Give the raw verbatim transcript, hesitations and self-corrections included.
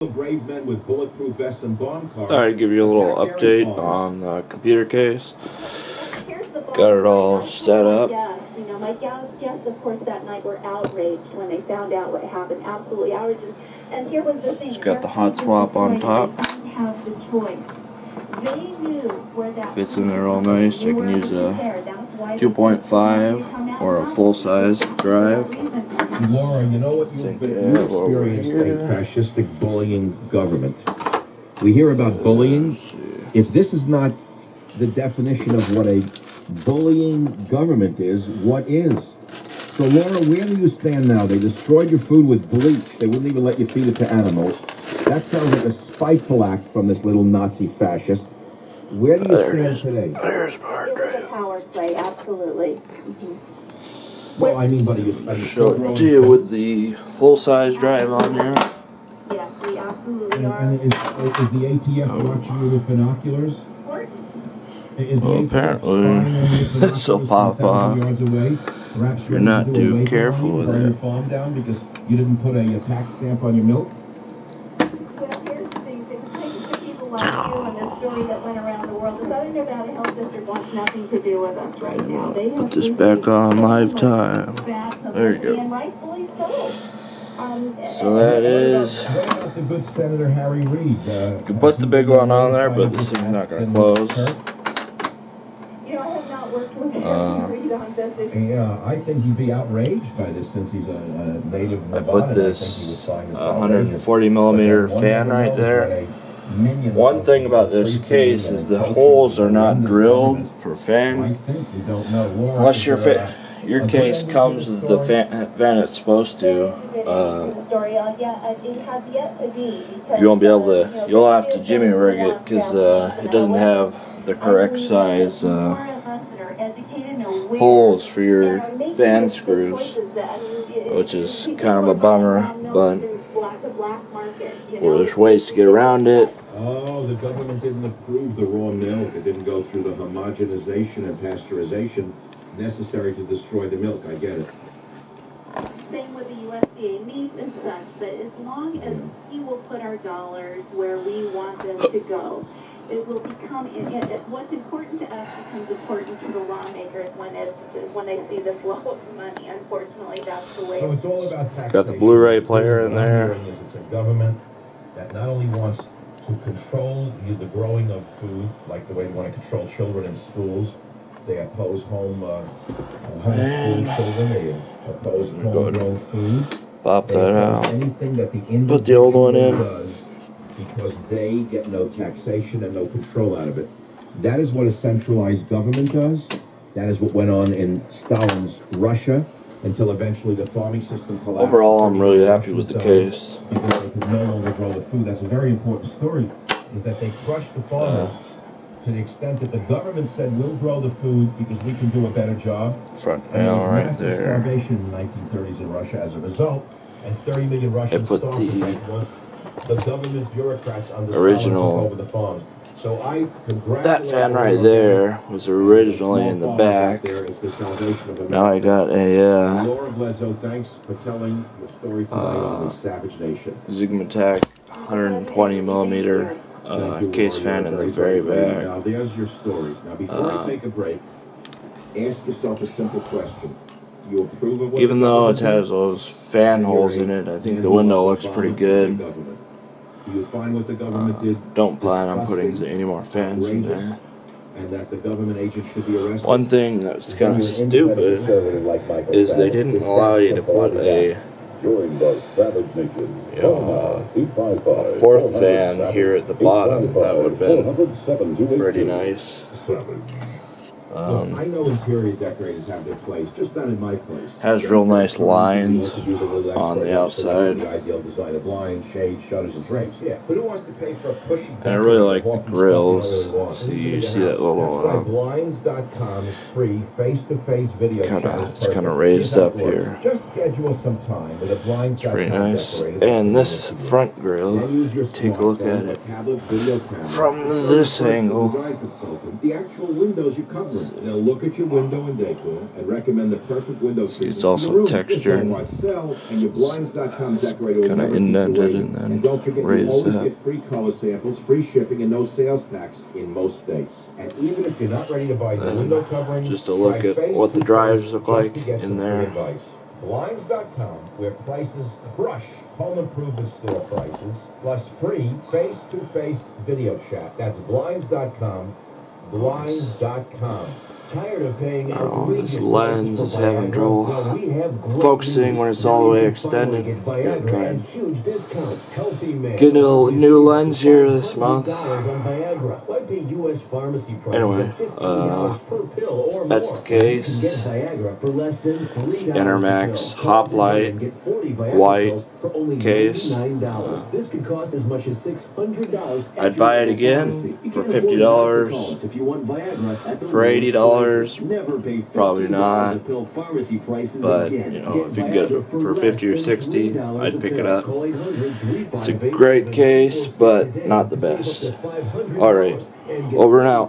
Brave men with bulletproof vests and bomb cars. All right, give you a little update on the computer case. Got it all set up. You know, my gal's guests, of course, that night were outraged when they found out what happened. Absolutely outraged. And here was the thing. It's got the hot swap on top. Fits in there all nice. I can use a two point five or a full-size drive. Laura, you know what you've been experiencing a fascistic bullying government. We hear about bullying. If this is not the definition of what a bullying government is, what is? So Laura, where do you stand now? They destroyed your food with bleach. They wouldn't even let you feed it to animals. That sounds like a spiteful act from this little Nazi fascist. Where do you stand today? There's Mark. It's a power play, absolutely. Mm-hmm. Well, I mean, buddy, so deal with the full-size drive on there. Yeah, we absolutely are. And, and is, is the A T F oh. watching you with binoculars? Is well, apparently, this will pop off. If you're not too careful with it. Your farm down because you didn't put a, a tax stamp on your milk. Well, here's the thing: the people like you and the story that went around the world is that Nevada health district wants nothing to do with us right now. They have. Just back on live time. There you go. So that is. You can put the big one on there, but this thing's not going to close. Uh, I think he'd be outraged by this since he's a native Nevada. I put this one hundred forty millimeter fan right there. One thing about this case is the holes are not drilled for fan. Unless your fa your case comes to the fan, fan it's supposed to, uh, you won't be able to. You'll have to jimmy rig it because uh, it doesn't have the correct size uh, holes for your fan screws, which is kind of a bummer, but. Well, there's ways to get around it. Oh, the government didn't approve the raw milk. It didn't go through the homogenization and pasteurization necessary to destroy the milk. I get it. Same with the U S D A meat and such, but as long as we will put our dollars where we want them to go, it will become, it, it, what's important to us becomes important to the lawmakers when it, when they see the flow of money. Unfortunately, that's the way. So it's all about taxation. Got the Blu-ray player in there. It's a government that not only wants to control the growing of food, like the way they want to control children in schools. They oppose home uh, home school children. They oppose homegrown food. Pop that out. That put the old one in. Because they get no taxation and no control out of it. That is what a centralized government does. That is what went on in Stalin's Russia until eventually the farming system collapsed. Overall, I'm really happy with the case. Because they could no longer grow the food. That's a very important story, is that they crushed the farmers uh, to the extent that the government said, we'll grow the food because we can do a better job. Front panel right there. And there was massive starvation in the nineteen thirties in Russia as a result, and thirty million Russians starved in once. The government bureaucrats on the original over the farms. So I that fan right there was originally in the back. Now I got a uh, Laura Blezo, thanks for telling the story to uh, savage nation. Xigmatek one hundred twenty millimeter uh, you, case Laura, fan in the very back. Now there's your story. Now before uh, I take a break, ask yourself a simple question. You approve of what even though it has those fan holes in it, I think the window looks pretty good. You find what the government uh, did. Don't plan on putting any more fans in there. And that the government agent should be arrested. One thing that was kind of stupid is they didn't allow you to put a, you know, a fourth fan here at the bottom. That would have been pretty nice. Um, I know interior decorators have their place, just not in my place. Has real nice lines on the outside. The ideal design of blinds, shades, shutters, and drapes. Yeah, but who wants to pay for a pushy? And I really like the grills. See, you see that little Blinds dot com is free face-to-face video. Kind of, it's kind of raised up here. Just schedule some time with a Blinds. Pretty nice. And this front grill, take a look at it from this angle. The actual windows you cover. is now look at your window and decor and recommend the perfect window seating. It's also textured. Kind of indented and then raised up. Free color samples, free shipping, and no sales tax in most states. And even if you're not ready to buy the window covering, just to look at what the drives look like in there. Blinds dot com, where prices crush home improvement store prices, plus free face-to-face video chat. That's Blinds dot com. Blinds dot com. Tired of paying oh, this lens is having trouble focusing when it's all the way extended. I'm going to try and get a new lens here this month. Anyway, uh, that's the case. It's Enermax Hoplite white case. Uh, I'd buy it again for fifty dollars, for eighty dollars. Probably not, but you know, if you can get it for fifty or sixty, I'd pick it up. It's a great case, but not the best. All right, over and out.